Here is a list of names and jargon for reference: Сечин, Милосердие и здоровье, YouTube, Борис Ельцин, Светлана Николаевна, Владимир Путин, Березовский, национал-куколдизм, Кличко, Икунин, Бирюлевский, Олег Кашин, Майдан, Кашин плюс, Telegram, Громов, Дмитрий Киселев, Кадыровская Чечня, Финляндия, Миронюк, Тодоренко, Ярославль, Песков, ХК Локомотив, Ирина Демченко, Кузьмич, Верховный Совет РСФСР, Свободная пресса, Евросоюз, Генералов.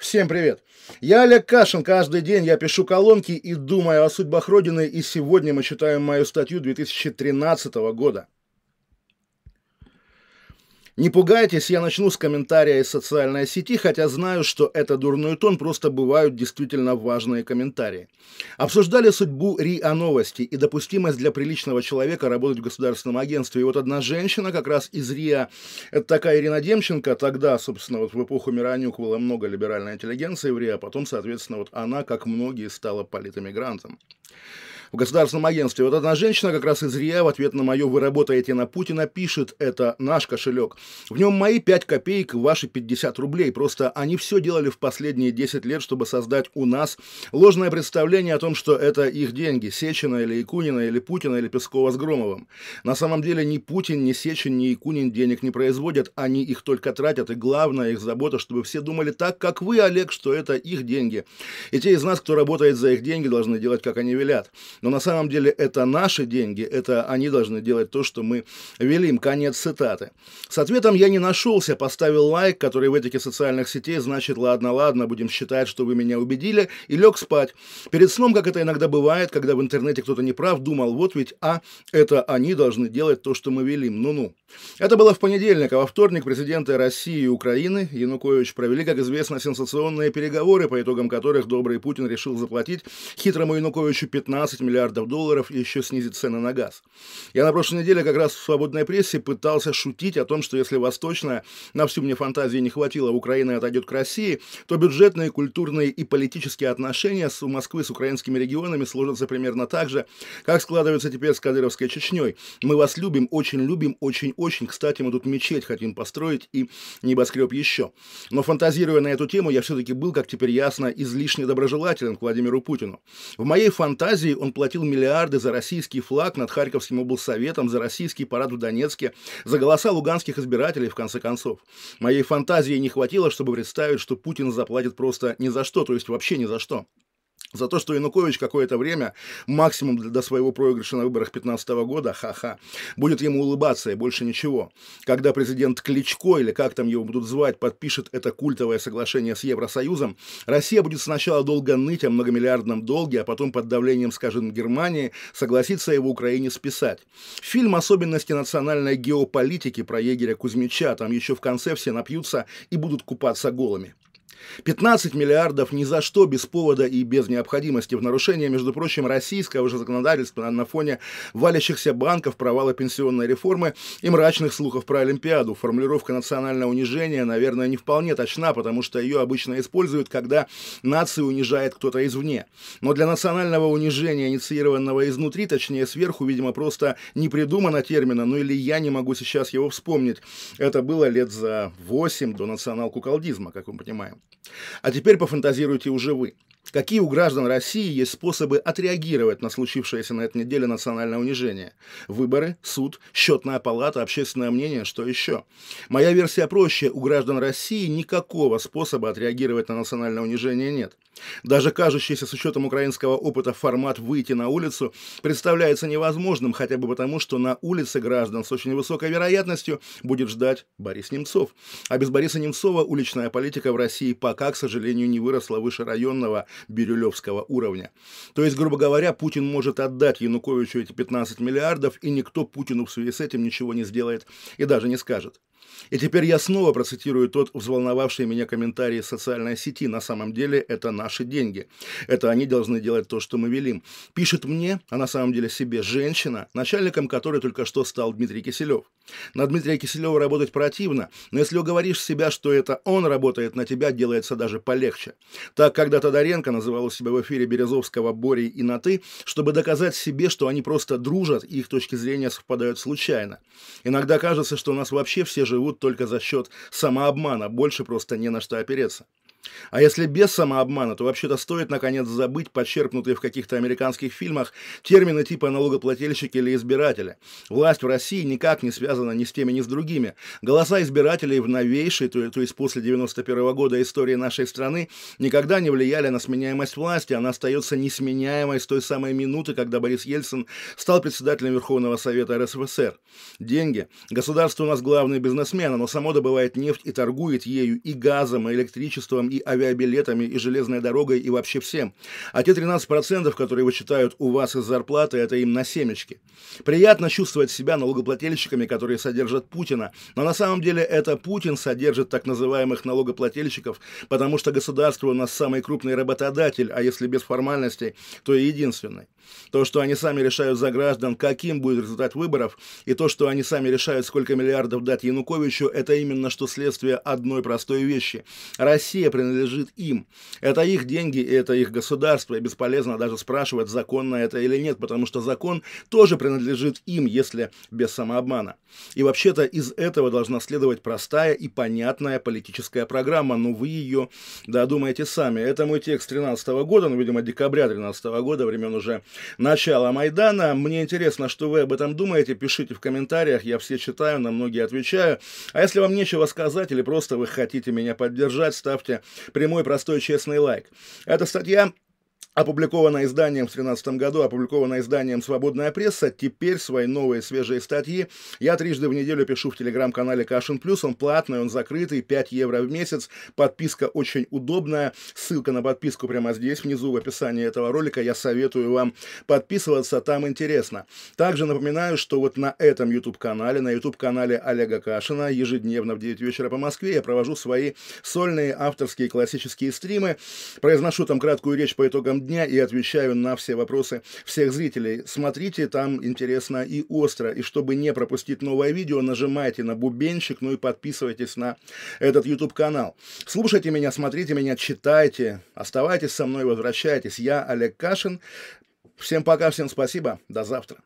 Всем привет! Я Олег Кашин. Каждый день я пишу колонки и думаю о судьбах Родины. И сегодня мы читаем мою статью 2013 года. Не пугайтесь, я начну с комментария из социальной сети, хотя знаю, что это дурной тон, просто бывают действительно важные комментарии. Обсуждали судьбу РИА новости и допустимость для приличного человека работать в государственном агентстве. И вот одна женщина как раз из РИА, это такая Ирина Демченко, тогда, собственно, вот в эпоху Миронюк было много либеральной интеллигенции в РИА, потом, соответственно, вот она, как многие, стала политэмигрантом в государственном агентстве. Вот одна женщина как раз из РИА в ответ на мое «Вы работаете на Путина» пишет: «Это наш кошелек. В нем мои 5 копеек, ваши 50 рублей. Просто они все делали в последние 10 лет, чтобы создать у нас ложное представление о том, что это их деньги. Сечина или Икунина, или Путина, или Пескова с Громовым. На самом деле ни Путин, ни Сечин, ни Икунин денег не производят. Они их только тратят. И главная их забота, чтобы все думали так, как вы, Олег, что это их деньги. И те из нас, кто работает за их деньги, должны делать, как они велят. Но на самом деле это наши деньги, это они должны делать то, что мы велим». Конец цитаты. С ответом я не нашелся, поставил лайк, который в этике социальных сетей значит «ладно-ладно, будем считать, что вы меня убедили», и лег спать. Перед сном, как это иногда бывает, когда в интернете кто-то не прав, думал: вот ведь, это они должны делать то, что мы велим, ну-ну. Это было в понедельник, а во вторник президенты России и Украины Янукович провели, как известно, сенсационные переговоры, по итогам которых добрый Путин решил заплатить хитрому Януковичу 15 миллиардов долларов и еще снизить цены на газ. Я на прошлой неделе как раз в «Свободной прессе» пытался шутить о том, что если восточная, на всю мне фантазии не хватило, Украина отойдет к России, то бюджетные, культурные и политические отношения у Москвы с украинскими регионами сложатся примерно так же, как складываются теперь с Кадыровской Чечней. Мы вас любим, очень-очень. Кстати, мы тут мечеть хотим построить и небоскреб еще. Но фантазируя на эту тему, я все-таки был, как теперь ясно, излишне доброжелателен к Владимиру Путину. В моей фантазии он платил миллиарды за российский флаг над Харьковским облсоветом, за российский парад в Донецке, за голоса луганских избирателей, в конце концов. Моей фантазии не хватило, чтобы представить, что Путин заплатит просто ни за что, то есть вообще ни за что. За то, что Янукович какое-то время, максимум до своего проигрыша на выборах 2015 года, будет ему улыбаться и больше ничего. Когда президент Кличко, или как там его будут звать, подпишет это культовое соглашение с Евросоюзом, Россия будет сначала долго ныть о многомиллиардном долге, а потом под давлением, скажем, Германии, согласится его Украине списать. Фильм «Особенности национальной геополитики» про егеря Кузьмича, там еще в конце все напьются и будут купаться голыми. 15 миллиардов ни за что, без повода и без необходимости, в нарушение, между прочим, российского же законодательства на фоне валящихся банков, провала пенсионной реформы и мрачных слухов про Олимпиаду. Формулировка «национальное унижение», наверное, не вполне точна, потому что ее обычно используют, когда нацию унижает кто-то извне. Но для национального унижения, инициированного изнутри, точнее сверху, видимо, просто не придумано термина, ну или я не могу сейчас его вспомнить. Это было лет за 8 до национал-куколдизма, как мы понимаем. А теперь пофантазируйте уже вы. Какие у граждан России есть способы отреагировать на случившееся на этой неделе национальное унижение? Выборы, суд, счетная палата, общественное мнение, что еще? Моя версия проще. У граждан России никакого способа отреагировать на национальное унижение нет. Даже кажущийся, с учетом украинского опыта, формат «выйти на улицу» представляется невозможным, хотя бы потому, что на улице граждан с очень высокой вероятностью будет ждать Борис Немцов. А без Бориса Немцова уличная политика в России пока, к сожалению, не выросла выше районного бирюлевского уровня. То есть, грубо говоря, Путин может отдать Януковичу эти 15 миллиардов, и никто Путину в связи с этим ничего не сделает и даже не скажет. И теперь я снова процитирую тот взволновавший меня комментарий из социальной сети: «На самом деле это наши деньги. Это они должны делать то, что мы велим». Пишет мне, а на самом деле себе, женщина, начальником которой только что стал Дмитрий Киселев. На Дмитрия Киселева работать противно, но если уговоришь себя, что это он работает на тебя, делается даже полегче. Так, когда Тодоренко называл у себя в эфире Березовского, Бори и на «ты», чтобы доказать себе, что они просто дружат и их точки зрения совпадают случайно. Иногда кажется, что у нас вообще все живут только за счет самообмана, больше просто не на что опереться. А если без самообмана, то вообще-то стоит наконец забыть подчеркнутые в каких-то американских фильмах термины типа «налогоплательщики» или «избиратели». Власть в России никак не связана ни с теми, ни с другими. Голоса избирателей в новейшей, то есть после 91-го года истории нашей страны, никогда не влияли на сменяемость власти. Она остается несменяемой с той самой минуты, когда Борис Ельцин стал председателем Верховного Совета РСФСР. Деньги. Государство у нас главные бизнесмены, но само добывает нефть и торгует ею, и газом, и электричеством, и авиабилетами, и железной дорогой, и вообще всем. А те 13%, которые вычитают у вас из зарплаты, это им на семечки. Приятно чувствовать себя налогоплательщиками, которые содержат Путина, но на самом деле это Путин содержит так называемых налогоплательщиков, потому что государство у нас самый крупный работодатель, а если без формальностей, то и единственный. То, что они сами решают за граждан, каким будет результат выборов, и то, что они сами решают, сколько миллиардов дать Януковичу, это именно что следствие одной простой вещи. Россия принадлежит им. Это их деньги и это их государство, и бесполезно даже спрашивать, законно это или нет, потому что закон тоже принадлежит им, если без самообмана. И вообще-то из этого должна следовать простая и понятная политическая программа, но вы ее додумаете сами. Это мой текст 2013 года, ну, видимо, декабря 2013 года, времен уже начала Майдана. Мне интересно, что вы об этом думаете, пишите в комментариях, я все читаю, на многие отвечаю. А если вам нечего сказать или просто вы хотите меня поддержать, ставьте прямой, простой, честный лайк. Эта статья опубликована изданием в 2013 году, опубликована изданием «Свободная пресса». Теперь свои новые свежие статьи я трижды в неделю пишу в телеграм-канале «Кашин плюс». Он платный, он закрытый, 5 евро в месяц. Подписка очень удобная. Ссылка на подписку прямо здесь, внизу, в описании этого ролика. Я советую вам подписываться, там интересно. Также напоминаю, что вот на этом YouTube-канале, на YouTube-канале Олега Кашина, ежедневно в 9 вечера по Москве я провожу свои сольные авторские классические стримы. Произношу там краткую речь по итогам дня и отвечаю на все вопросы всех зрителей. Смотрите, там интересно и остро. И чтобы не пропустить новое видео, нажимайте на бубенчик, ну и подписывайтесь на этот YouTube-канал. Слушайте меня, смотрите меня, читайте, оставайтесь со мной, возвращайтесь. Я Олег Кашин. Всем пока, всем спасибо, до завтра.